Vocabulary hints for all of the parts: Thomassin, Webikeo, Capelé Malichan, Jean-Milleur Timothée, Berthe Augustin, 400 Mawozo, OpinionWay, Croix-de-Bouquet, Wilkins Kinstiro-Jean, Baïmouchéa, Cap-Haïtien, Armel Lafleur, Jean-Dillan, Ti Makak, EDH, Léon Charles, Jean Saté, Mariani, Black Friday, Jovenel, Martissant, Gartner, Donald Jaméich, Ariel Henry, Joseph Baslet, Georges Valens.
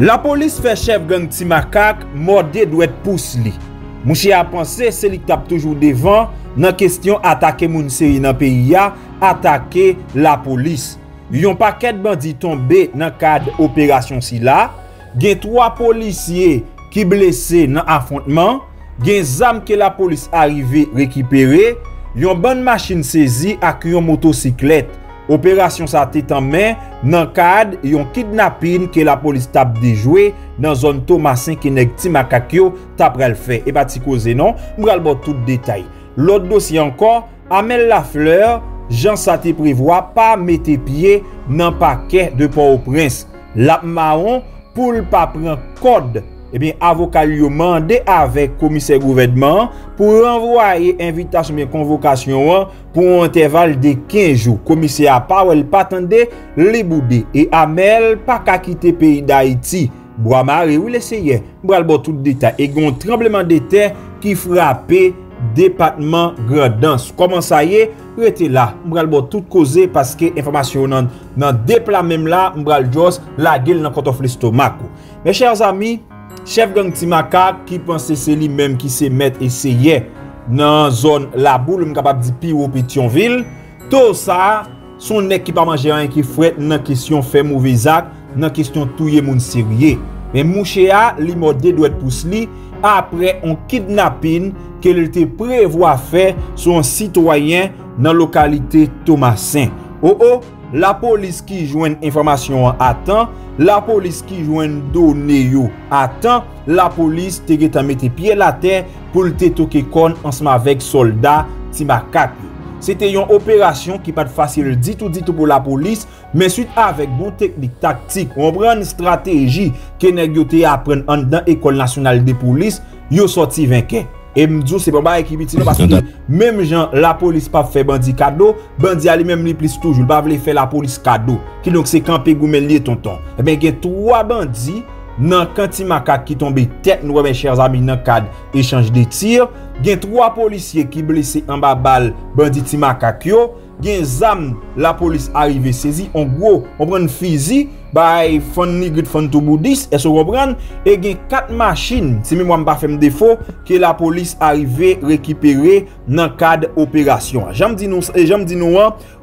La police fait chef gang Ti Makak mordé doit être poussé li. Mouché a pensé c'est li tape toujours devant dans question attaquer moun série dans pays a attaquer la police. Yon paquet bandit tombé dans cadre opération si là, gen 3 policiers qui blessés dans affrontement, gen zam que la police arrivé récupérer, yon bonne machine saisie ak yon motocyclette. Opération Saté en main dans cadre yon kidnapping que la police tape déjoué dans zone Thomassin qui nèg Ti Makak yo tape pral fait et pas ti causer non m'ral bon tout détail. L'autre dossier encore Armel Lafleur Jean Saté prévoit pas mettre pied dans paquet de Port-au-Prince. La marron pour pas prendre code et bien avocat lui mandé avec commissaire gouvernement pour envoyer invitation mais convocation pour un intervalle de 15 jours. Commissaire a pas elle pas attendait les boudé et Armel pas qu'à quitter pays d'Haïti. Bois maré ou l'essayer. Bral bon tout détail et gon tremblement de terre qui frappait département Grandance. Comment ça y est? Restez là. M'bral bon tout causer parce que information nan dépla même là, m'bral jos la gueule nan kotof l'estomac. Mes chers amis, chef gang Ti Makak qui pensait c'est lui-même qui se met essayer dans zone la boule m'capable di pi ou Pétionville, tout ça son nèg qui pas manger rien qui fret nan question fait mauvais acte, nan question touyer moun sérieux. Mais Mouchéa li modé doit pousse li après on kidnapping qu'elle te prévoit faire son citoyen dans localité Thomassin. La police qui joint information à temps, la police qui joint données à temps, la police te geta mette pied la terre pour te toke kon ensemble avec soldat Ti Makak. C'était une opération qui pas facile dit tout pour la police, mais suite avec bon technique tactique, on prend une stratégie que nèg yo te apprendre en dans école nationale de police, yo sorti vainqueur. Et m'dou c'est pas ba équipe ti parce que même gens la police pas fait bandi cadeau, bandi a lui même li plus toujours pas veut faire la police cadeau. Qui donc c'est camper goumel li tonton. Et ben gen 3 bandits dans Ti Makak qui tombé tête nous mes chers amis dans cadre échange de tir, gen 3 policiers qui blessés en bas balle bandi Ti Makak yo, gen zam la police arrivé saisi en gros on prend fusil by Fanny Good Fan to Boudis et se reprendre et gen 4 machines si moi m'pas fait défaut que la police arrivé récupérer dans cadre opération. J'aime dit nous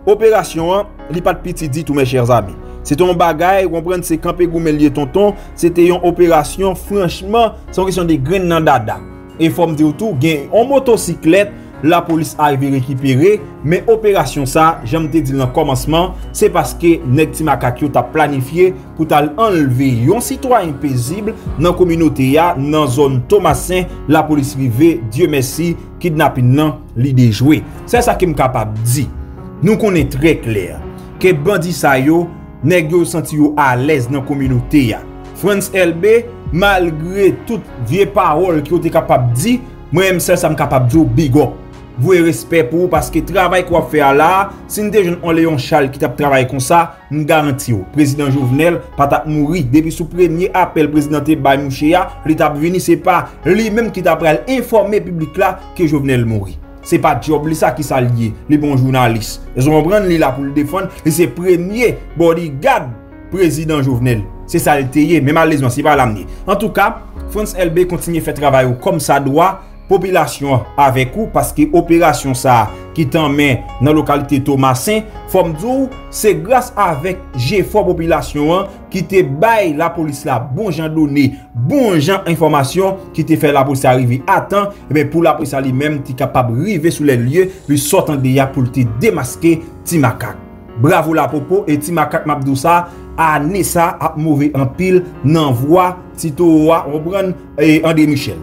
opération li pas petit dit tout mes chers amis. C'est un bagay, comprendre c'est camper goumelier tonton, c'était une opération franchement sans question de graines nan dada. Et faut me dire tout, gen en motocyclette la police arrive récupérer, mais opération ça, j'aime te dire dans le commencement, c'est parce que nèg Ti Makak yo t'a planifié pour enlever un citoyen paisible dans la communauté, dans la zone Thomassin, la police arrive, Dieu merci, kidnapping nan li déjoué. C'est ça qui me capable dit. Nous connaissons très clair que bandi sa yo nèg yo senti yo à l'aise dans la communauté ya. France LB malgré toutes vieilles paroles qui ont été capable dit, moi-même ça me capable dire big up. Vous avez respect pour vous parce que le travail qu'on fait là, si nous avons Léon Charles qui travaille comme ça, nous garantissons. Le président Jovenel n'a pas mouru. Depuis son premier appel, le président Baïmouchéa, il a venu, ce n'est pas lui-même qui a informé le public là que Jovenel mourit. Ce n'est pas job ça qui s'allie lié, les bons journalistes. Ils ont pris là pour le défendre. C'est le premier bodyguard président Jovenel. C'est ça le théier, mais malheureusement, ce n'est pas l'amener. En tout cas, France LB continue à faire travail comme ça doit. Population avec vous parce que opération ça qui t'en met dans la localité Thomassin, c'est grâce avec G4 population qui te baille la police là, bon gens donné, bon gens information qui te fait la police arriver à temps, et bien pour la police lui-même, tu es capable de arriver sur les lieux, puis sortir de là pour te démasquer Ti Makak. Bravo la popo et Ti Makak mabdou ça année ça a mauvais en pile nan voix Tito Obran et André Michel.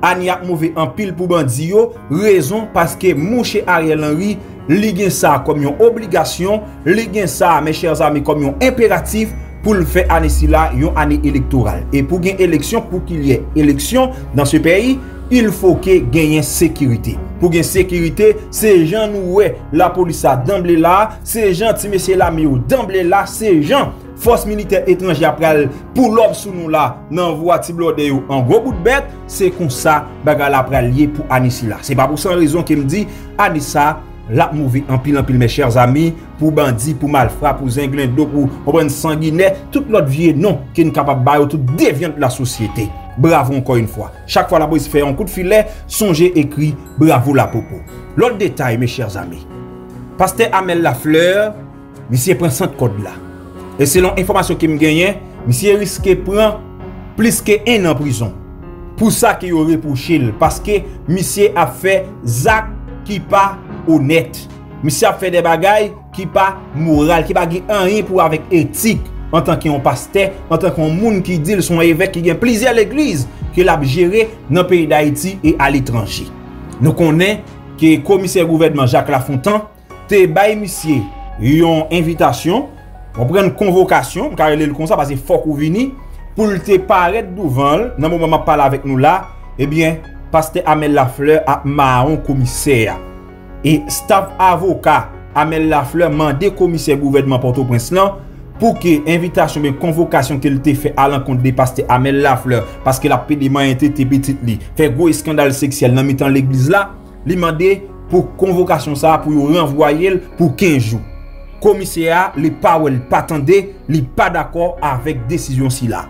Ania mauvais en pile pour bandi yo, raison parce que mon cher Ariel Henry li gen ça comme une obligation, li gen ça mes chers amis comme un impératif pour le faire année si là, une année électorale. Et pour gagner élection, pour qu'il y ait élection dans ce pays, il faut que gagne sécurité. Pour gagner sécurité, ces gens nous la police a d'emblée là, ces gens ti monsieur la mi ou d'emblée là, ces gens force militaire étrangère après pour l'homme sous nous là nan voie tiblode yo en gros bout de bête, c'est comme ça baga la après lié pour Anissa là. C'est pas pour sans raison qu'il me dit Anissa la mouvi en pile, mes chers amis, pour bandits, pour malfrats, pour zinglins d'eau, pour sanguinaires, tout notre vieux nom qui est capable de bailler, tout déviant de la société. Bravo encore une fois. Chaque fois la police fait un coup de filet, songez écrit bravo la popo. L'autre détail, mes chers amis, pasteur Armel Lafleur, monsieur prend 100 code là. Et selon information qui me gagne, monsieur risque prend plus que 1 an en prison. Pour ça qu'il aurait pour Chil, parce que monsieur a fait Zach qui pas honnête. Monsieur a fait des bagailles qui pas moral, qui pas rien pour avec éthique. En tant qu'un pasteur, en tant qu'un monde qui dit son évêque qui a plaisir à l'église, qui l'a géré dans le pays d'Haïti et à l'étranger. Nous connaissons que le commissaire gouvernement Jacques Lafontaine te bail monsieur une invitation, on prend une convocation, car il est comme ça parce qu'il faut qu'on vienne pour te paraître devant, dans le moment où je parle avec nous là, eh bien, pasteur Armel Lafleur a marron commissaire et staff avocat Armel Lafleur mandé commissaire gouvernement Port-au-Prince là pour que l'invitation et convocation qu'elle te fait à l'encontre des pasteurs Armel Lafleur, parce que la pédiment était petite, fait gros scandale sexuel dans mitan l'église là, lui demandé pour convocation ça, pour renvoyer pour 15 jours. Commissaire, les pas ou pas attendait, il pas d'accord avec décision si là.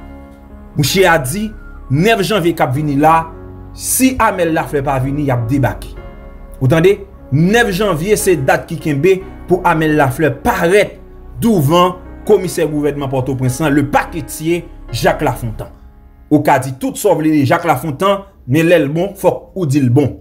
Mouché a dit, 9 janvier kap vini là, si Armel Lafleur pas vini, il a débarqué. Vous entendez? 9 janvier, c'est date qui kembe pour Armel Lafleur paraître devant commissaire gouvernement Port-au-Prince, le paquetier Jacques Lafontaine. Au cas dit tout sauve Jacques Lafontaine, mais l'el bon, faut ou dit le bon.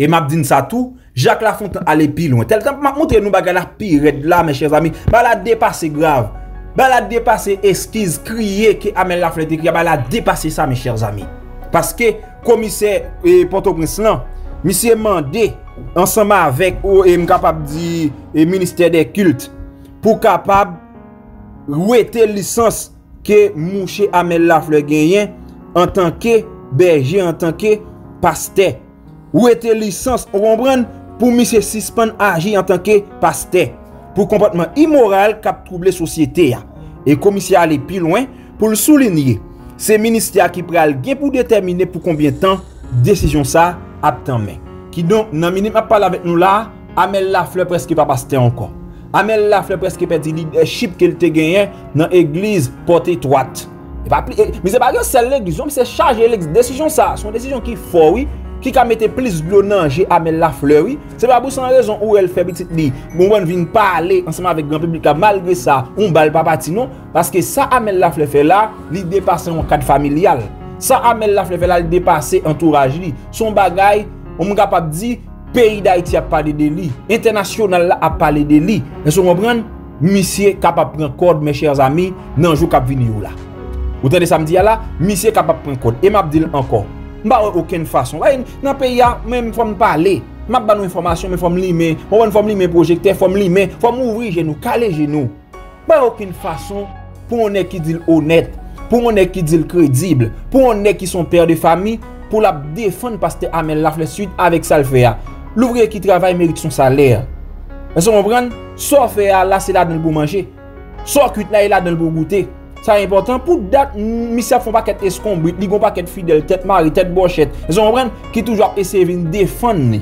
Et m'a dit ça tout, Jacques Lafontaine allait plus loin. Tel temps m'a montré nous bagala pire là mes chers amis, la dépasser grave. La dépasser esquisse crier que Armel Lafleur écrit, la dépasser ça mes chers amis. Parce que commissaire Port-au-Prince là, monsieur mandé ensemble avec OM capable dit ministère des cultes pour capable où était licence que mouché Armel Lafleur gagne en tant que berger, en tant que pasteur? Où était licence, on comprend, pour monsieur suspend agir en tant que pasteur? Pour comportement immoral qui a troublé la société. Et le commissaire allait plus loin pour le souligner. C'est le ministère qui prend le gain pour déterminer pour combien de temps décision ça a en main. Qui donc, dans le minimum, parle avec nous là, Armel Lafleur presque pas pasteur encore. Armel Lafleur presque perdu leadership qu'elle te gagné dans l'église portée droite. Mais c'est pas que c'est l'église, mais c'est chargé l'église. Décision ça, son décision qui faut oui, qui a mis plus de l'eau dans Armel Lafleur oui. C'est pas pour sans raison où elle fait petite li. Bon on vient parler ensemble avec grand public malgré ça, on balle pas parti non parce que ça Armel Lafleur fait là, il dépasse en cadre familial. Ça Armel Lafleur fait là, il dépasse entourage li. Son bagage, on capable dire pays d'Haïti a parlé de lui, international a parlé de lui. Est-ce que vous comprenez? Monsieur capable prendre code, mes chers amis, dans le jour qui vient là. Vous avez samedi là, monsieur capable prendre code. Et m'a dit encore, m'a aucune façon. Dans le pays, même faut me parler, m'a pas d'informations, mais faut me limer, faut me limer projecteur, faut me limer, faut m'ouvrir genou, caler genou. Pas aucune façon pour on est qui dit honnête, pour on est qui dit crédible, pour on est qui sont père de famille, pour la défendre parce que Armel Lafleur suite avec ça le fait. L'ouvrier qui travaille mérite son salaire. Est-ce que vous comprenez? Soit faire là, c'est là dans le bon manger. Soit cuit là, il là dans le bon goûter. Ça est important. Pour date, monsieur font pas qu'être escombrite, ils font pas qu'être fidèle, tête marie, tête bochette. Est-ce que vous comprenez? Qui toujours essayer de défendre.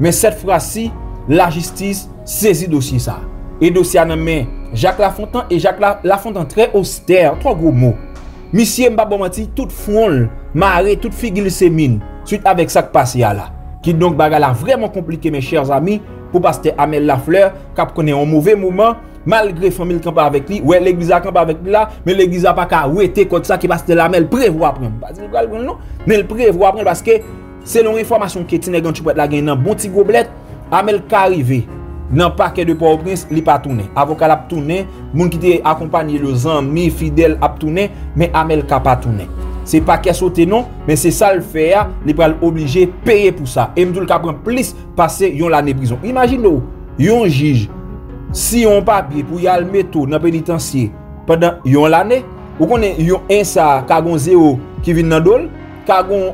Mais cette fois-ci, la justice saisit dossier ça. Et dossier en main, Jacques Lafontaine et Jacques Lafontaine très austère, trois gros mots. Monsieur m'a pas menti, tout front, maré, toute figure sémine. Suite avec ça qui passe là. Qui donc bagala vraiment compliqué mes chers amis pour pasteur Armel Lafleur qui connaît un mauvais moment malgré famille camp avec lui ouais l'église a camp avec lui là mais l'église a pas qu'à ouéter comme ça qui pasteur Armel prévoit prendre non mais il prévoit prendre parce que selon information qui est nèg tu peux la gagner dans bon petit gobelet Amel qui arrivé dans paquet de Port-au-Prince il pas tourné avocat l'a tourné monde qui était accompagné le ami fidèle a tourné mais Amel qui pas tourné. C'est pas qu'elle saute non, mais c'est ça le faire, les bras obligés de payer pour ça. Et m'doul ka pran plus passer yon l'année prison. Imaginez, yon juge, si yon papier pour y aller mettre dans pénitencier pendant yon l'année, ou qu'on est yon 1 ça, kagon 0 qui vient dans dol, kagon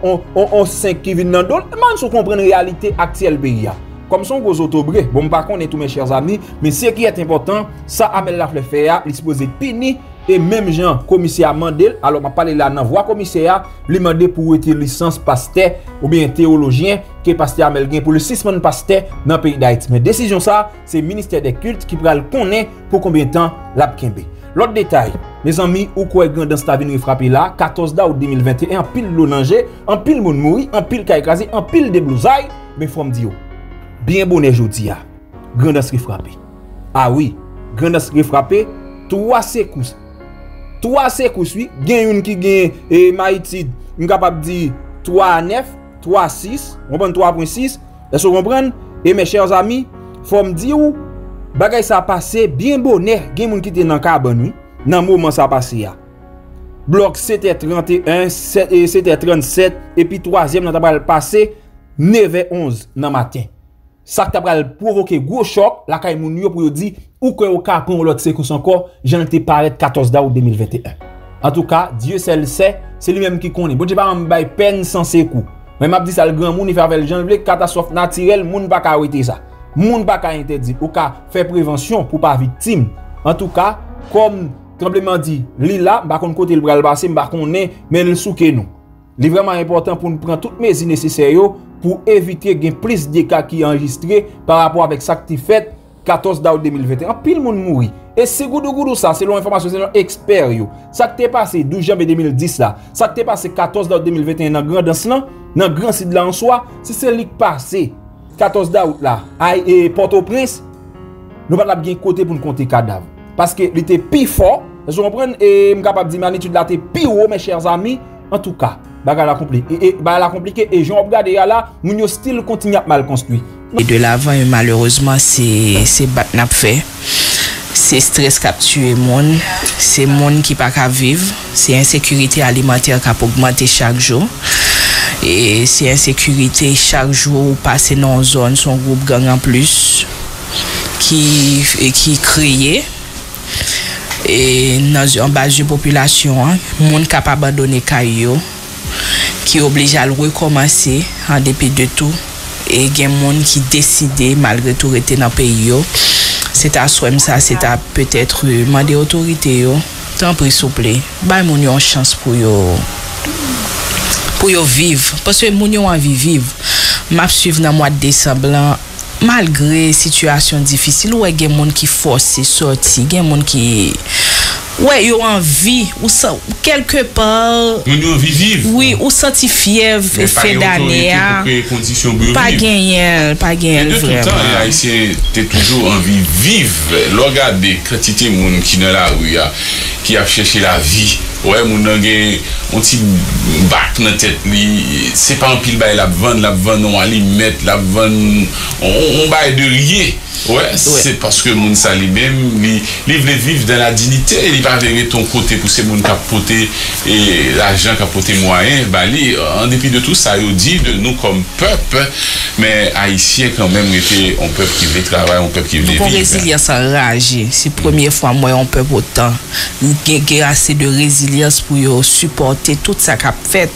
5 qui vient dans dol, man sou comprendre la réalité actuelle pays. Comme son gros autobré, bon, par contre, on est tous mes chers amis, mais ce qui est important, ça Armel Lafleur fait, il se pose pini Et même Jean, commissaire Mandel, alors on parle là dans voie commissaire, lui demandé pour être licence pasteur ou bien théologien que pasteur Amel gagne pour le 6 mois de pasteur dans le pays d'Haïti. Mais décision ça, c'est le ministère des cultes qui va le connaître pour combien de temps l'a kembe. L'autre détail, mes amis, ou quoi dans cette avenue frappé là, 14 août 2021, en pile l'eau langée, en pile moun mouri, en pile kaïkazi, en pile de blousailles, mais faut me dire, bien bonne jodi a, Grandas qui frappé. Ah oui, Grandas qui frappé, 3 secousses. 3 secousses, oui, gagne une qui gagne, et Maïtid, nous capable de dire 3-9, 3-6, on prend 3.6, est-ce que vous comprenez? Et mes chers amis, faut me dire, bagay ça passé bien bonnet, gen moun ki te nan kaban nou, nan moment ça passé ya. Bloc c'était 31, c'était 37 et puis 3e nan ta pral passé 9h11 nan matin. Ça ta pral provoquer gros choc la kay moun yo pou yo di ou que ou ka prendre l'autre séquence encore, j'en te paraît 14 août 2021. En tout cas, Dieu seul sait, c'est lui même qui connaît. Bon Dieu pa m bay peine sans sekou. Mais m'a dit ça le grand moun il fait avec Jean Blé catastrophe naturelle, moun pa ka wete ça. Moun pa ka interdit ou ka faire prévention pour pas victime. En tout cas, comme tremblement dit, li la, ba kon kote l bral basé, ba konnen mais l souke nou. Li vraiment important pour nous prendre toutes mesures nécessaires pour éviter gen plus de cas qui enregistré par rapport avec ça qui fait 14 août 2021. Pile moun mouri. Et c'est goudou ça, selon information selon expert yo. Ça qui t'est passé 12 janvier 2010 là, ça qui t'est passé 14 août 2021 dans grand danse là, dans grand sud là en soi, si c'est li passé 14 d'août là, et Port-au-Prince, nous pas bien côté pour nous compter cadavre. Parce que il était plus fort, je comprends, et capable de dire magnitude là était plus haut, mes chers amis. En tout cas, bagarre la compliqué. Et bagarre compliqué et je regarde là, nous style continue à mal construit. Et de l'avant, malheureusement, c'est bat n'a fait. C'est stress qui a tué monde, c'est monde qui pas qu'à vivre, c'est insécurité alimentaire qui a augmenté chaque jour. Et c'est insécurité chaque jour passer dans une zone, son groupe gang en plus qui crée et dans en bas de population hein, monde capable abandonner caillou qui oblige à le recommencer en dépit de tout et gain monde qui décide malgré tout rester dans pays yo. C'est à soi ça, c'est à peut-être demander autorité yo tant pis s'il vous plaît, ba moun yo chance pour yo. Pour vivre parce que moun yo envie vivre m'a suivre dans mois de décembre malgré situation difficile ouais gen moun qui forcé sorti gen moun qui ouais yo envie ou ça quelque part moun yo envie vivre oui ou senti fièvre fin d'année pas gagner pas gagner vraiment les haïtiens t'es toujours envie vivre regardez quantité moun qui dans la rue qui a cherché la vie. Ouais, mon gars, on t'y bac dans tête li, c'est pas un pile bail la vendre on allait mettre la vendre on bail de rien. Ouais, c'est parce que mon ça lui-même li veut vivre dans la dignité, il pas venir ton côté pour ces moun capoter et l'argent capoter moyen, bah li en dépit de tout ça il dit de nous comme peuple, mais haïtien quand même était un peuple qui veut travailler, un peuple qui veut vivre. Pour résilience enragé, c'est première fois moi on peuple autant il assez de résilience pour supporter tout ça qu'a fait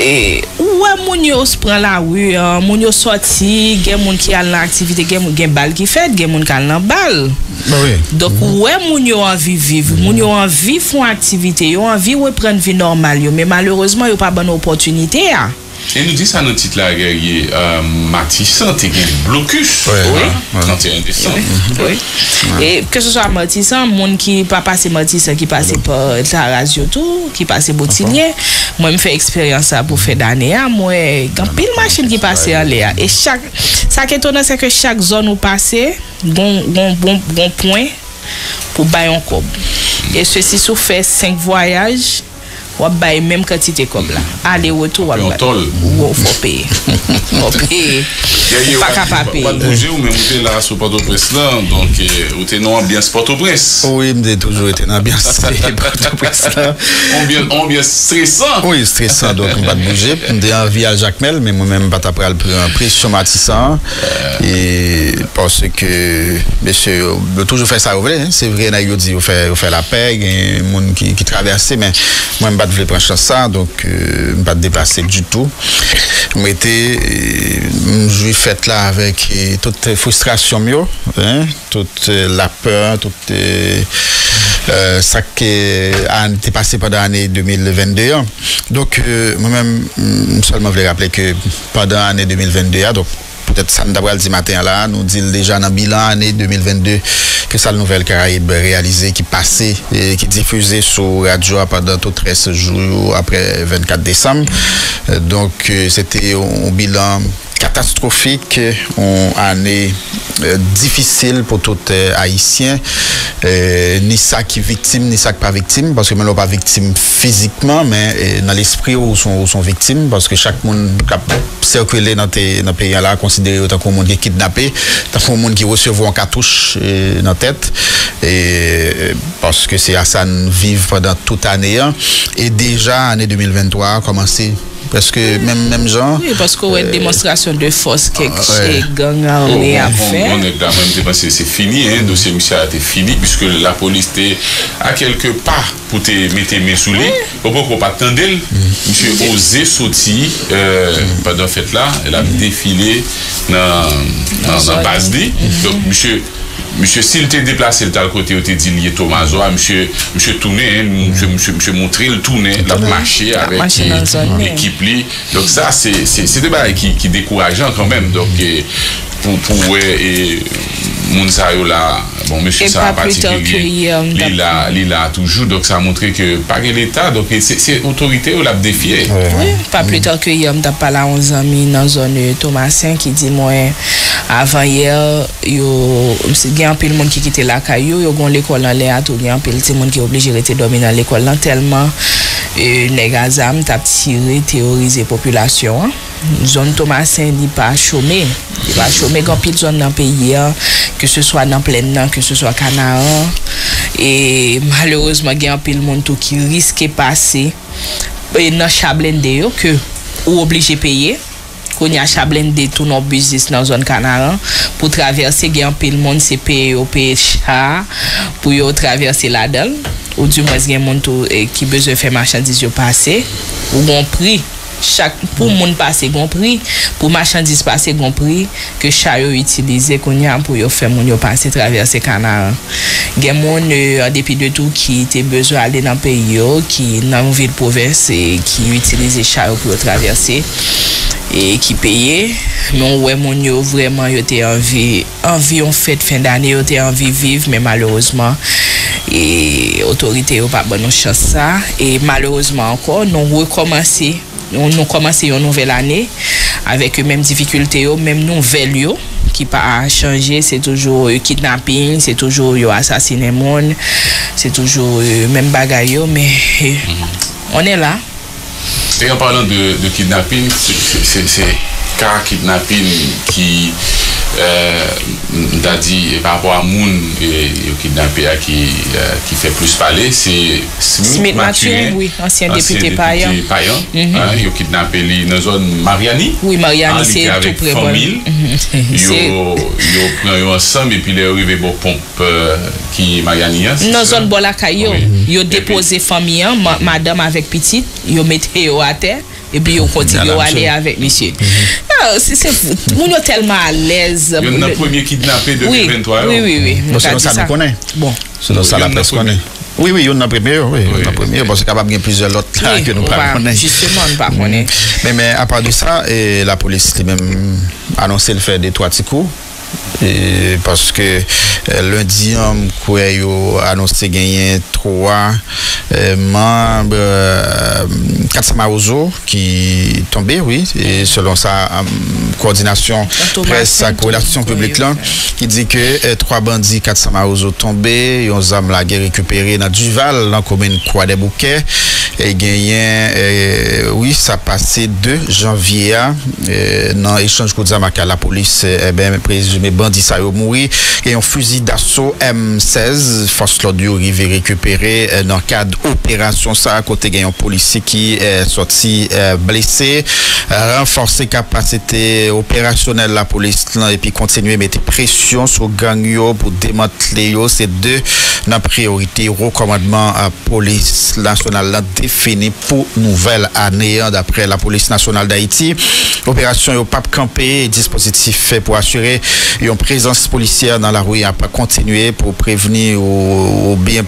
et ouais moun yo se prend la rue moun yo sorti gen moun qui a l'activité gen bal qui fait gen moun kal nan bal donc ouais moun yo envie vivre moun yo envie font activité yo envie reprendre vie normale yo mais malheureusement yo pas bonne opportunité a. Et nous dit ça dans le titre là, Martissant, il y a un blocus. Oui. 31 décembre. Oui. Et que ce soit Martissant, les gens qui pas passé Martissant, qui passent par Tarazio, qui passent Botinier, moi, je fais expérience pour faire d'année. Moi, quand pile machine qui passe en l'air. Et chaque. Ça qui est étonnant, c'est que chaque zone où passe, bon point pour bailler un cob. Et ceci, si fait 5 voyages, on paye même quantité comme là. Allez retour on paye. On faut payer. On paye. Pas capable payer. Pas bouger ou même monter là sur Port-au-Prince là donc ou t'es non ambiance Port-au-Prince. Oui, me toujours été ambiance Port-au-Prince là. Ambiance stressant. Oui, stressant donc on pas bouger. On est envie à Jacmel mais moi même pas après prendre pression Martissant et parce que monsieur toujours fait ça c'est vrai là il dit on fait la paix et monde qui traverse mais moi je voulais prendre ça donc je ne pas déplacer du tout m'étais je fait là avec toute frustration hein, toute la peur toute ça qui a passé pendant l'année 2022. Donc, moi-même, seulement je voulais rappeler que pendant l'année 2022, donc, peut-être ça nous dit matin là, nous dit déjà dans le bilan année 2022 que ça nouvelle Caraïbe réalisée qui passait et qui diffusée sur radio pendant tout 13 jours après 24 décembre. Donc c'était un bilan catastrophique, une année difficile pour tout Haïtien, ni ça qui victime, ni ça qui pas victime, parce que même pas victime physiquement, mais dans l'esprit où sont victimes, parce que chaque monde qui a circulé dans le pays là, considéré autant qu'on monde qui est kidnappé, tant qu'on monde qui recevra en cartouche dans la tête, et, parce que c'est à ça nous vivons pendant toute l'année, hein, et déjà l'année 2023 a commencé. Parce que même gens. Oui, parce qu'on a une démonstration de force que les gangs ont fait. On est là même parce que c'est fini, le dossier monsieur a été fini, puisque la police était à quelque part pour te mettre mes sous les. Pourquoi qu'on pas attendre monsieur osé sortir pendant la fête là, elle a défilé dans la base D. Donc monsieur, s'il était déplacé de tel côté, il était dit lié Thomasin, monsieur tourné, monsieur montré le tourné, la marché avec l'équipe. Donc ça, c'est des bails qui décourageant quand même. Donc pour et Mounsayo là, bon monsieur ça a particulier, il a toujours, donc ça a montré que par l'État, donc c'est autorité ou l'a défié. Oui, pas plus tard que hier, on a parlé à 11 amis dans la zone Thomassin qui dit moi avant hier, il y a un peu de monde qui quittait la caillou, il y a l'école dans l'air, il y a un peu de monde qui est obligé de dormir dans l'école tellement les gazam t'a tiré, théorisé population. Zone Thomassin n'est pas chômée. Il va chômer quand pile zone dans le pays, que ce soit dans plein, que ce soit Canaan. Et malheureusement, il y a un pile monde qui risque de passer dans Chablende, que ou obligé de payer. Qu'on y a Chablende de tout nos business dans zone Canaan pour traverser, il y a un pile monde c'est payé au PHA pour y traverser la donne. Ou du moins, il y a un monde qui besoin de faire marchandises passer ou bon prix. Chaque pour monde passer grand prix pour marchandise passer grand prix que chayo utiliser qu'on y a pour faire mon passer traverser canal gain monde en dépit de tout qui était besoin aller dans pays qui dans ville province et qui utiliser chayo pour traverser et qui payer mais ouais mon yo vraiment yo était envie on fête fin d'année yo était envie vivre mais malheureusement et autorité pas bonne chance ça et malheureusement encore nous recommencer. On a commencé une nouvelle année avec les mêmes difficultés, les mêmes nouvelles qui n'ont pas changé. C'est toujours le kidnapping, c'est toujours l'assassinat, c'est toujours le même bagaille. Mais on est là. Et en parlant de kidnapping, c'est cas kidnapping qui. T'as dit par rapport à Moun et au kidnappé qui fait plus parler, c'est Smith Mathieu, oui, ancien député païen. Il a kidnappé dans la zone Mariani. Oui, Mariani, c'est tout près de lui. Ils ont ensemble et puis ils arrivent à la pompe qui est Mariani. Dans la zone Bolaca, ils ont déposé famille, madame avec petite, ils ont mis à terre. Et puis, on continue à aller avec monsieur. On est tellement à l'aise. On a le premier kidnappé de 2023. Oui. Parce que ça nous connaît. Bon. Sinon, ça la presse connaît. Oui, on a premier. Oui, on a premier. Parce qu'il y a plusieurs autres que nous ne justement, on ne pas connaître. Mais à part de ça, la police a même annoncé le fait des 3 petits coups. Et parce que lundi, on a annoncé gagner 3 membres 400 Mawozo qui tombé, oui, et selon sa coordination presse, sa coordination publique là, qui dit que 3 bandits 400 Mawozo tombés, ils ont âmes la guerre récupérée dans Duval, dans la commune Croix-de-Bouquet, et gagné, oui, ça passé 2 janvier, dans l'échange que nous la police, présumé bandit ça ont mouru et un fusil d'assaut M16 force l'audio arrivé récupéré dans le cadre opération ça à côté gagnant policier qui est sorti blessé renforcer capacité opérationnelle la police là, et puis continuer mettre pression sur gang yo pour démanteler yo c'est 2 dans priorité recommandement à police nationale là, défini pour nouvelle année d'après la police nationale d'Haïti opération yo pape campé dispositif fait pour assurer une présence policière dans la rue a pas continué pour prévenir ou bien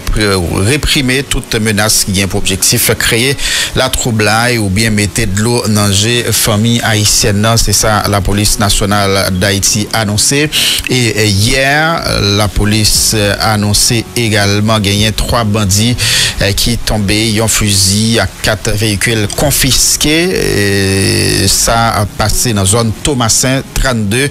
réprimer toute menace qui a pour objectif créer la troublade ou bien mettre de l'eau dans les familles haïtiennes. C'est ça la police nationale d'Haïti annoncé. Et hier, la police a annoncé également gagner 3 bandits qui tombaient, un fusil à 4 véhicules confisqués. Et ça a passé dans la zone Thomassin 32,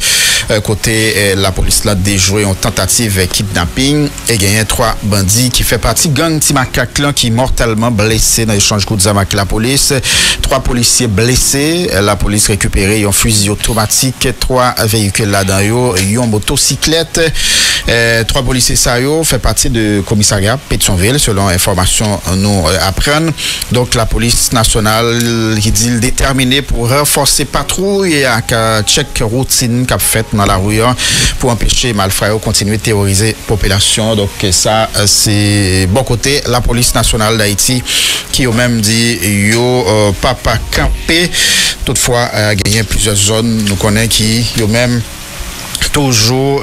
côté la police l'a déjoué en tentative kidnapping et gagné 3 bandits qui fait partie gang Ti Makak qui mortellement blessé dans l'échange coups de zame avec la police. 3 policiers blessés, la police récupéré un fusil automatique, 3 véhicules là-dedans, une motocyclette. 3 policiers saillants fait partie de commissariat Pétionville selon information nous apprennent. Donc la police nationale qui dit déterminée pour renforcer patrouille et à check routine qu'a fait dans la rue pour empêcher malfrats continuer de terroriser population. Donc ça c'est bon côté la police nationale d'Haïti qui au même dit yo papa campé. Toutefois gagné plusieurs zones nous connaît qui yo même toujours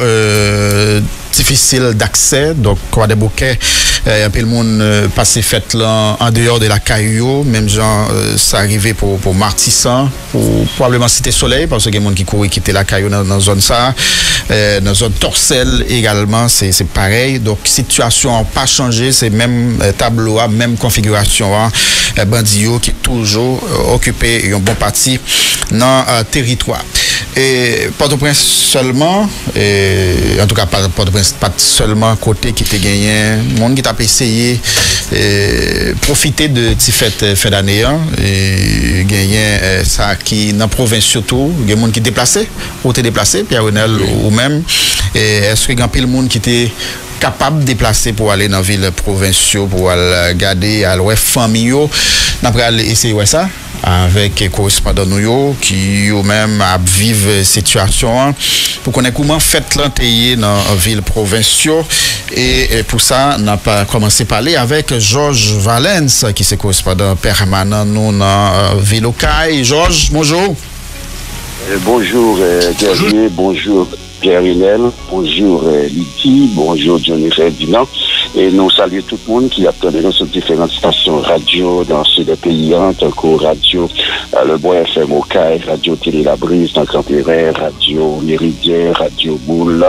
difficile d'accès, donc Croix-de-Bouquet, un peu le monde passé fête là en dehors de la Caillou, même genre ça arrivait pour Martissant, pour probablement Sité Soleil, parce que les gens qui courent quitter la Caillou dans zone ça, dans zone Torcel également, c'est pareil. Donc situation n'a pas changé, c'est même tableau, même configuration, bandio qui toujours occupé une bonne partie dans territoire. Et Port-au-Prince seulement, et, en tout cas Port-au-Prince pas seulement côté qui était gagné, monde qui t'a essayé profiter de ces fêtes fin d'année, et gagné ça qui dans province surtout, il y a monde qui déplacé, ou t'es déplacé, Pierre Ronald ou même, est-ce que grand pile monde qui était capable de déplacer pour aller dans ville provinciaux pour aller garder à l'ouest famille, d'après essayer ouais ça avec correspondant nous qui eux même à vivre situation pour connaître comment fait l'entrée dans ville provinciaux et pour ça n'a pas commencé à parler avec Georges Valens qui est correspondant permanent nous dans Ville-au-Caille. Georges, bonjour. Bonjour Gabriel, bonjour Pierre-Étienne, bonjour Lydie, bonjour Jean-Milleur Timothée. Et nous saluons tout le monde qui a obtenu dans ces différentes stations radio dans ces deux pays, tant que Radio Le Bois FM au Caire, Radio Télé La Brise, dans Campéret, Radio Méridien, Radio Boule,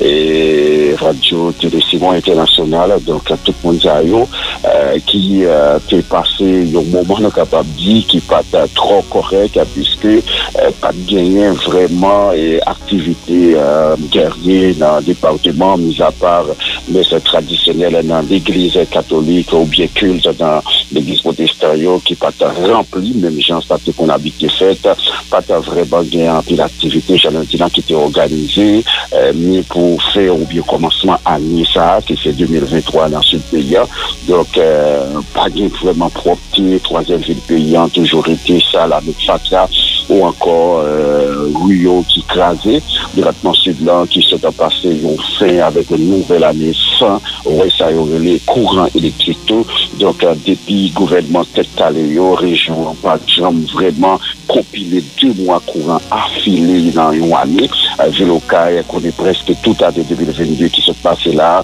et Radio Télé Simon International. Donc, à tout le monde qui a passé un moment capable de dire qui n'est pas trop correct, puisque pas gagné vraiment et activité guerrière dans le département, mis à part mais c'est traditionnel dans l'église catholique ou bien culte dans l'église protestante qui pas rempli, même gens Saté qu'on habite des fêtes, pas vraiment gain puis l'activité Jean-Dillan qui était organisée, mais pour faire ou bien commencement à Nissa qui c'est 2023 dans ce pays. Donc pas gain vraiment propre, troisième ville payant, toujours été ça la même fatia ou encore Rio qui crasait, directement sud-là qui s'est passé au fin avec une nouvelle année sans les courants électriques. Donc, depuis le gouvernement Tétaléo, région pas vraiment compilé 2 mois courants affilés dans une année. Ville-au-Caille qu'on est presque tout à 2022 qui se passe là,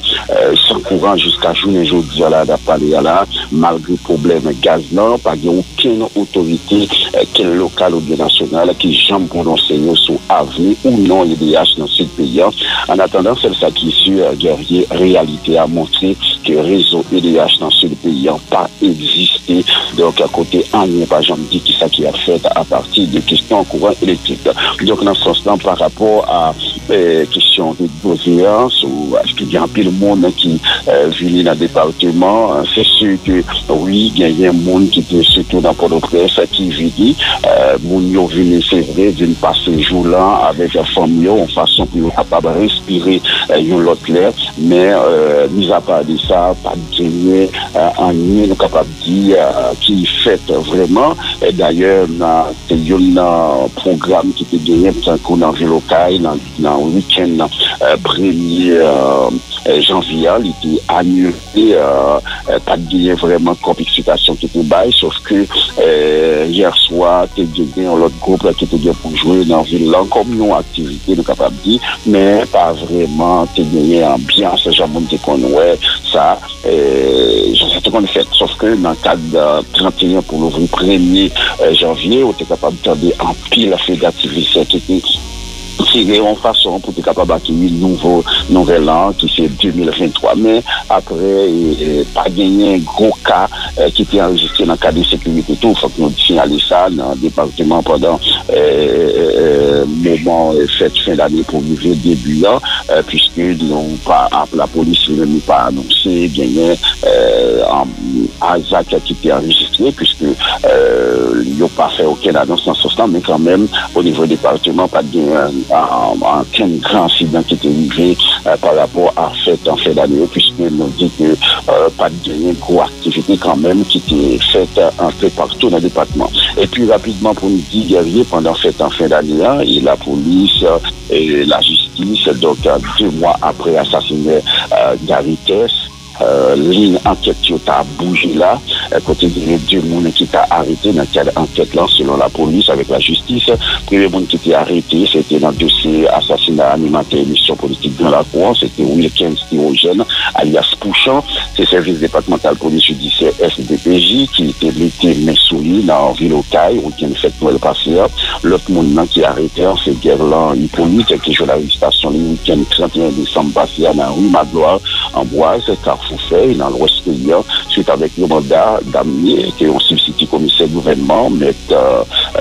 sans courant jusqu'à journée aujourd'hui à la Paléa là, malgré problème gaz nord, pas aucune autorité, quelle locale ou bien nationale, qui jambe pour l'enseigner sous avenir ou non EDH dans ce pays. En attendant, c'est ça qui suit, guerrier, réalité à montrer que réseau EDH dans ce pays n'a pas existé. Donc, à côté, on n'est pas jamais dit qui ça qui a fait à partir des questions courant électrique. Donc, dans ce sens-là, par rapport à question de doléances ou à ce qu'il y a un peu de monde qui vit dans le département. C'est sûr que oui, il y a un monde qui est surtout dans Port-au-Prince qui vit, mon venu c'est vrai, d'une passer jour là avec la famille en façon pour capable de respirer une autre l'air, mais mis à part de ça, pas de gagner en nous capable de dire qui fait vraiment. Et d'ailleurs, il y a un programme qui était gagné dans le local dans le week-end premier janvier, il était annulé, pas de vraiment comme excitation qui était bail, sauf que hier soir, il y a l'autre groupe qui était bien pour jouer dans la ville, comme nous, activité, nous capable de dire, mais pas vraiment, il y a ambiance, j'en monte qu'on ouais, ça, j'en sais qu'on fait, sauf que dans le cadre de 31 pour l'ouvrir 1er janvier, on était capable de garder en pile la fédération qui était tiré en façon pour être capable d'accueillir le nouvel an qui c'est 2023. Mais après, pas gagné un gros cas qui était enregistré dans le cadre de sécurité. Il faut que nous signalions ça dans le département pendant le moment cette fin d'année pour vivre début là, puisque la police n'a pas annoncé gagné un acte qui était enregistré, puisque ils n'ont pas fait aucune annonce dans ce sens, mais quand même, au niveau du département, pas de aucun grand incident qui était arrivé par rapport à cette en fin d'année, puisque nous dit que pas de gros activité quand même qui était faite un peu partout dans le département. Et puis rapidement pour nous dire, guerrier, pendant cette en fin d'année, et la police et la justice, donc 2 mois après l'assassinat d'Arites, ligne enquête qui a bougé là, côté de 2 personnes qui t'a arrêté dans quelle enquête là, selon la police avec la justice. Premier monde qui était arrêté, c'était dans le dossier assassinat alimentaire et mission politique dans la cour, c'était Wilkins Kinstiro-Jean, alias Pouchon, c'est service départemental police judiciaire SDPJ qui était l'été Messouli dans Ville-au-Caille, où il y a fait Noël passé. L'autre monde qui est arrêté, c'est Guerlain Hippolyte, qui joue la station le week-end 31 décembre passé dans rue Magloire, en Boise, Carrefour-Feuille, dans l'Ouest paysan, suite avec le mandat d'amener, qui est un substitut commissaire gouvernement, M.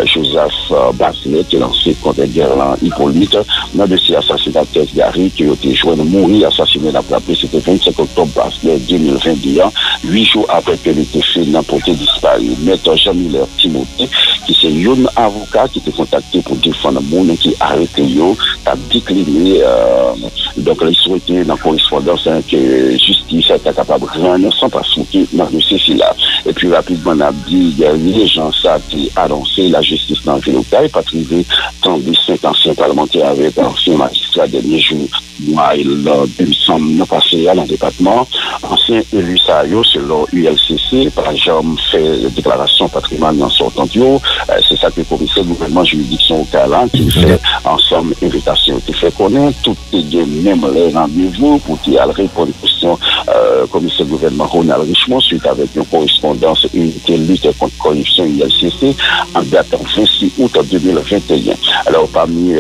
Joseph Baslet, qui est lancé contre Guerlain Hippolyte, dans le dossier assassinat de Tess Gary, qui a été joint de mourir, assassiné d'après, c'était 25 octobre Baslet 2021, 8 jours après qu'elle était fait dans portée disparue. M. Jean-Milleur Timothée, qui c'est un avocat qui était contacté pour défendre le monde qui a arrêté, a décliné, donc il souhaitait dans la correspondance que justice était capable de rendre sans pas souquer dans le CCI-là. Et puis rapidement, on a dit, les gens ça qui annoncé la justice dans le Ville-au-Caille, Patrick, tant de 5 anciens parlementaires avec anciens magistrats dernier jour, moi, il a passé à dans le département, ancien élu Sayo, selon ULCC, par exemple, fait déclaration patrimoine dans son temps. C'est ça que le commissaire du gouvernement juridiction au Calan qui fait ensemble invitation qui fait connaître tout les mêmes rendez-vous pour qu'il y ait répondre aux questions commissaire du gouvernement Ronald Richemont suite avec une correspondance unité lutte contre corruption ILCC en date en 26 août 2021. Alors parmi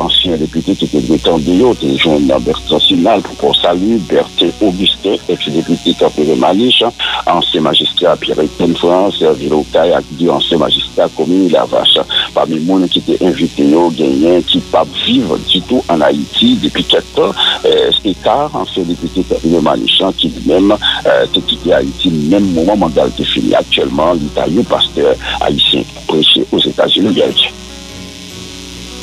anciens députés qui étaient détendus, des jeunes Bertrand Sinal pour saluer Berthe Augustin, ex-député Capelé Malich, ancien magistrat Pierre-Étienne France, Ville-au-Caille, actif ancien magistrat commune la vache. Parmi les gens qui étaient invités au gagnant qui ne peuvent vivre du tout en Haïti depuis 4 ans, c'est car ancien député Capelé Malichan qui lui-même quitté Haïti même moment mondial qui finit actuellement l'Italie pasteur haïtien prêché aux États-Unis.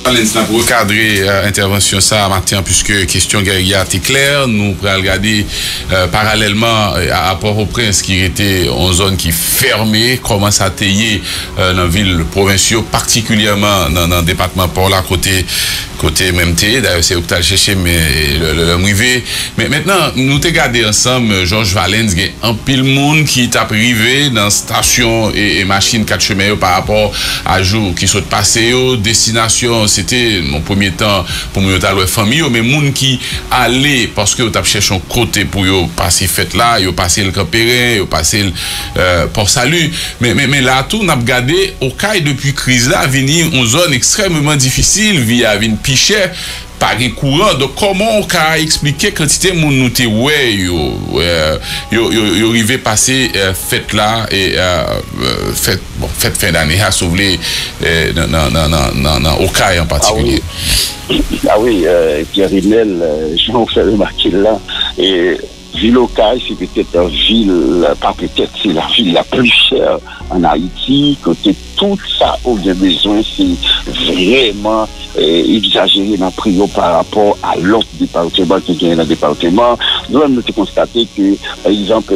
Pour recadrer intervention ça Martin, puisque question guerrière était claire, nous pourrons regarder parallèlement à Port-au-Prince qui était en zone qui fermée, comment ça taillé dans les villes provinciaux, particulièrement dans le département Port-la côté MMT, d'ailleurs c'est où tu as cherché mais le privé. Mais maintenant, nous t'ai regardé ensemble, Georges Valens, il y a un pile monde qui t'a privé dans station et machine 4 chemins par rapport à jour qui sont passés aux destinations. C'était mon premier temps pour me dire famille, mais moun qui allait parce que t'as cherché un côté pour passer fête là, yo passer le Campérin, yo passer le Port Salut. Mais là tout, on a regardé au cas depuis crise là, venir une zone extrêmement difficile via une pichère par les courants. Donc comment on peut expliquer quantité moun nou te ouais yo arrivé passer fête là et fête bon fête fin d'année à sauver non au Caille en particulier. Ah oui Pierre-Étienne je vous fais remarquer là et Ville-au-Caille, c'est peut-être la ville, pas peut-être, c'est la ville la plus chère en Haïti, côté tout ça au besoin, c'est vraiment exagéré dans le prix par rapport à l'autre département qui vient dans le département. Nous-mêmes, nous avons constaté que, par exemple,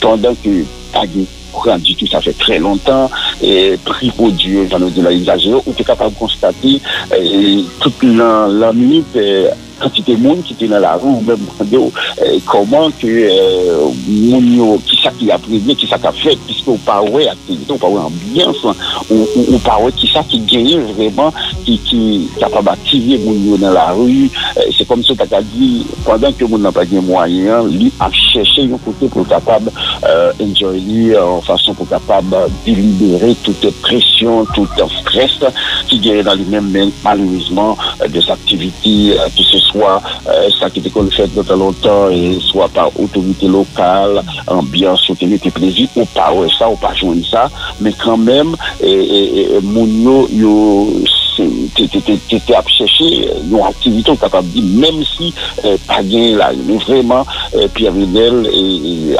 pendant que Pagui, du tout, ça fait très longtemps, et prix produit, j'en ai de l'exagérer, on est capable de constater toute la limite quantité de monde qui était dans la rue, ou même comment que qui ça qui a prévenu, qui ça qui a fait, puisque on parlait d'activité, on parlait d'ambiance, on parlait qui ça qui gagnait vraiment, qui est capable d'activer monde dans la rue. C'est comme ça qu'on a dit, pendant que monde n'a pas de moyens, lui a cherché un côté pour capable enjoyer, en façon pour capable de libérer toute pression, tout stress qui gagnait dans lui-même, mais malheureusement, des activités, que ce soit ça qui était qu'on fait depuis longtemps, et soit par autorité locale, ambiance, autorité plaisir, ou pas ouais, ça, ou pas jouer ça, mais quand même, Mounio, t'étais à chercher nos activités, on capable de dire, même si pas bien là, mais vraiment, Pierre Renel et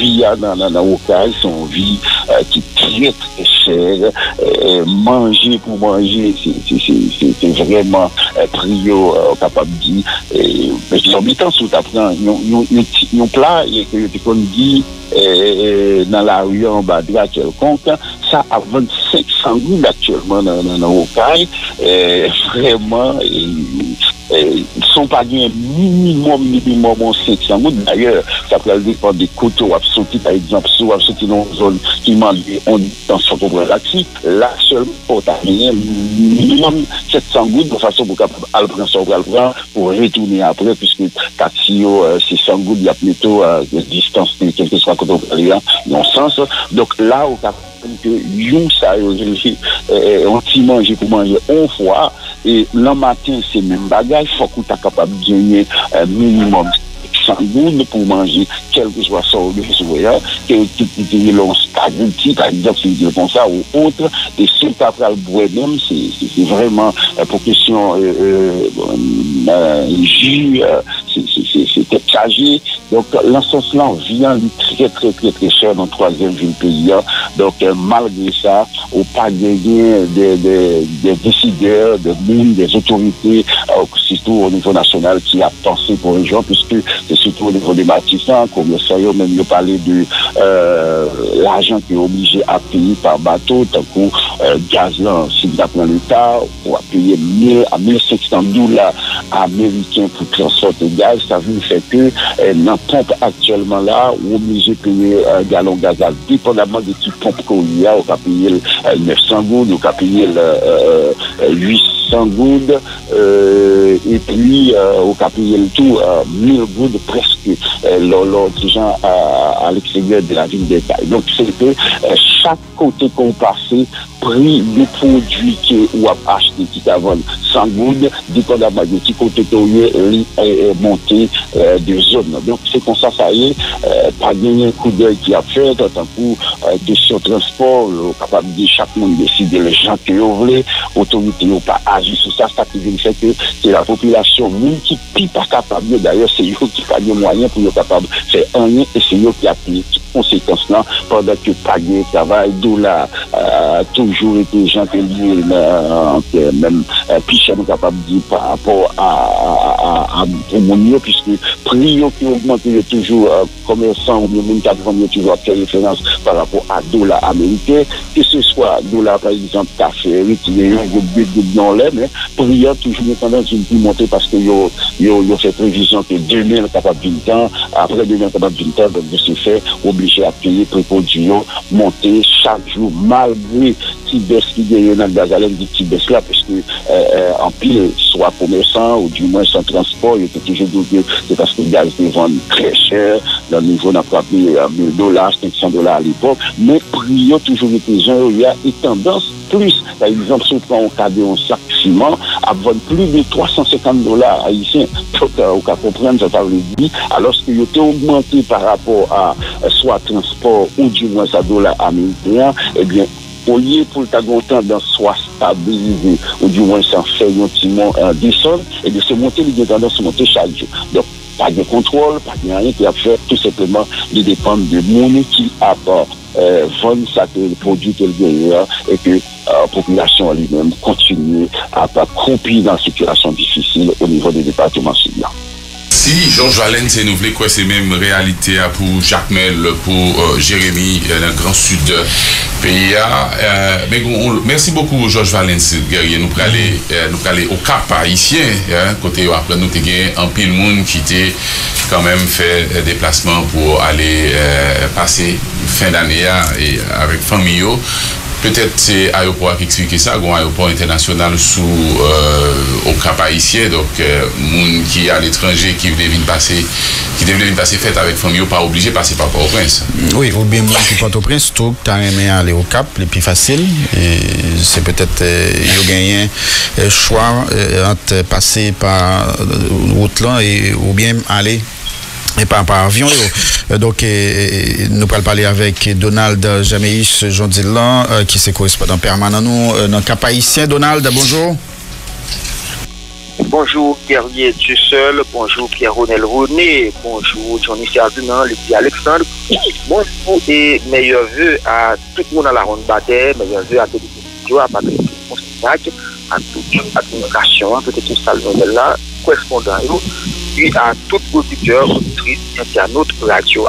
vie dans Wilkins, son vie qui est très chère, manger pour manger, c'est vraiment prio, capable de dire, mais les habitants sont apprenants, ils ont plat, comme dit, dans la rue en bas de la quelconque, ça a 2500 000 actuellement dans Wilkins, vraiment, ils ne sont pas bien minimum en 500 000. D'ailleurs, ça peut dépendre des couteaux absoutis, par exemple, sous absoutis dans une zone qui manque dans son propre taxi. Là, seulement, pour terminer, minimum 700 000 de façon pour qu'elle prenne son bras pour retourner après, puisque taxi, c'est 100 000, il y a plutôt distance, quel que soit côté non-sens. Donc là, on a que nous, ça, on s'y mange pour manger 11 fois. Et le matin, c'est même bagage, il faut qu'on soit capable de gagner un minimum 100 gouttes pour manger quelque soit ça ou quelque chose, que l'on spaghetti, par exemple, c'est comme ça, ou autre, et ce qu'après le bois même, c'est vraiment pour question jus, c'est exagéré. Donc, l'enseignement vient très cher dans le troisième ville pays. Donc, malgré ça, on pas gagné des décideurs, des mouilles, des autorités, surtout au niveau national, qui a pensé pour les gens, puisque c'est surtout au niveau des Martissants, comme le Sayo, même nous parler de l'argent qui est obligé à payer par bateau, tant qu'on gaz là, si vous apprenez l'État, on va payer 1000 à 1500 dollars américains pour transporter le gaz. Ça veut dire que dans pompe actuellement là, on est obligé de payer un gallon gaz, dépendamment de qui pompe qu'on y a, on va payer 900 gouttes, on va payer 800 gouttes, et puis on va payer le tout 1000 gouttes presque, l'autre gens à l'extérieur de la ville des Cailles. Donc c'est que chaque côté qu'on passait, prix des produits qu'on a acheté qui avant 100 gouttes, dépendamment de qui côté qu'on y est monté de zone. Donc c'est comme ça, ça y est, pas gagner un coup d'œil qui a fait, tant pour question transport, capable de chaque monde décider les gens qui voulaient, autorité n'ont pas agi sur ça, ça qui veut dire que c'est la population, même qui n'est pas capable, d'ailleurs c'est eux qui n'ont pas de moyens pour être capable de faire un lien, et c'est eux qui appliquent ces conséquences-là, pendant que pas de travail, d'où là, toujours été gens qui même Pichet n'est capable de dire par rapport à Mounio, puisque prix qui augmente toujours commerçant ou même 400 toujours à faire référence par rapport à dollar américain, que ce soit dollar par exemple café, qui est un but dans l'air, mais prix toujours tendance à monter parce que il fait prévision que 2000 capable d'une temps, après 2000 capable d'une temps, donc de ce fait, obligé à payer pour produits monter chaque jour, malgré qui baisse qui gagne dans le gazalène, qui baisse là, parce que en pile, soit commerçant ou du moins sans transport, il était toujours doublé, c'est parce que le gaz est vendu très cher, dans le niveau n'a pas payé $1,000, $500 à l'époque, mais prix toujours été gens, il y a une tendance plus, par exemple, si on prend au cas de un sac ciment, à vendre plus de $350 haïtiens, faut qu'on comprenne, ça veut dire, alors qu'il était augmenté par rapport à soit transport ou du moins à dollar américain, eh bien, au lieu pour le tagotant d'en soit stabilisé, ou du moins s'en faire un petit mot descendre, et de se monter, il y a tendance à monter chaque jour. Donc, pas de contrôle, pas de rien qui a fait, tout simplement, il dépend de monnaie qui apporte, vendre ça, le produit qu'elle gagne, et que la population elle-même continue à pas croupir dans une situation difficile au niveau des départements sud-là. si Georges Valens s'est renouvelé, quoi, c'est même réalité pour Jacmel, pour Jérémy, le Grand Sud pays. Merci beaucoup, Georges Valens, guerrier. Nous allons aller au Cap-Haïtien, côté où après nous avons un pile monde qui était quand même fait déplacement pour aller passer fin d'année avec famille. Peut-être c'est aéroport qui explique ça, un aéroport international sous au Cap-Haïtien, donc moun qui à l'étranger qui devait venir passer fête avec famille pas obligé de passer par Port-au-Prince. Oui, ou bien moun qui Port-au-Prince tout tu as aimé aller au Cap, le plus facile et c'est peut-être yo gagné choix entre passer par route là et ou bien aller et pas par avion. Donc, nous allons parler avec Donald Jaméich, Jean-Dillan, qui est correspondant permanent nous, dans le Cap-Haïtien. Donald, bonjour. Bonjour, Pierre-Étienne Tussel. Bonjour, Pierre-Ronel René. Bonjour, Johnny Ferdinand, le petit Alexandre. Bonjour et meilleurs vœux à tout le monde à la ronde bataille. Meilleurs vœux à tous les à Patrick Consignac, à toute l'administration, peut-être tout ça, le là, correspondant nous. Puis à tout auditeur, auditrice, internaute, radio.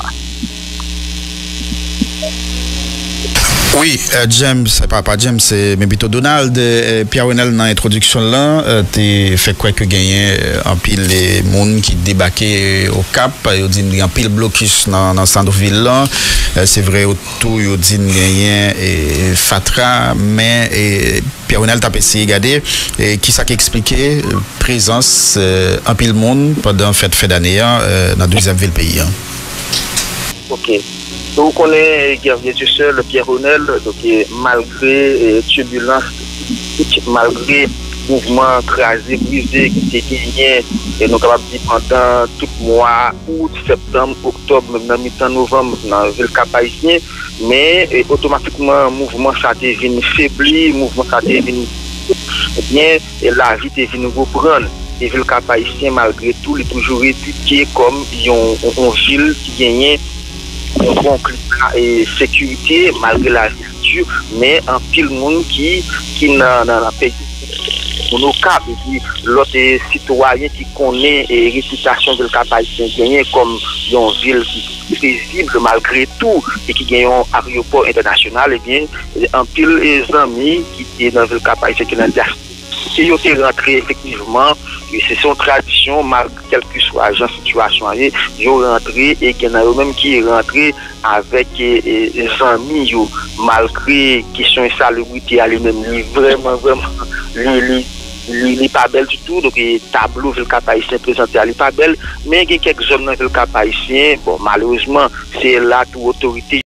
Oui, James, pas James, c'est plutôt Donald. Pierre-Renel, dans l'introduction là, tu fait quoi que gagner en pile les monde qui débarquaient au Cap, ils dit en pile blocus dans le centre-ville là. C'est vrai, autour, ils dit gagner et Fatra, mais Pierre-Renel t'a essayé de regarder qui ça qui expliquait présence en pile monde pendant fête d'année dans deuxième ville pays. OK. Donc, on est guerrier du seul, Pierre-Ronel, malgré turbulence, malgré mouvement crasé, brisé, qui était gagné, et nous avons dit pendant tout le mois, août, septembre, octobre, même mi-temps novembre, dans la ville Cap-Haïtien, mais automatiquement, le mouvement ça devient faibli, le mouvement ça devient bien, et la vie devient reprendre. Et ville Cap-Haïtien, malgré tout, est toujours étiquetée comme une ville qui gagnait. Un bon climat et sécurité malgré la rupture, mais un pile monde qui n'a pas payé. Au Cap, l'autre citoyen qui connaît et réputation de Cap-Haïtien gagnée comme une ville paisible malgré tout et qui gagne un aéroport international, et bien un pile des amis qui est dans le Cap-Haïtien qui si vous êtes rentré effectivement, c'est son tradition, malgré quelle que soit la situation, vous rentrez et qu'il y en a même qui est rentré avec des amis, malgré question de salubrité, elle est même vraiment, vraiment. Il n'est pas belle du tout, donc le tableau de Cap-Haïtien présenté n'est pas belle, mais il y a quelques zones dans le Cap-Haïtien, bon, malheureusement, c'est là toute autorité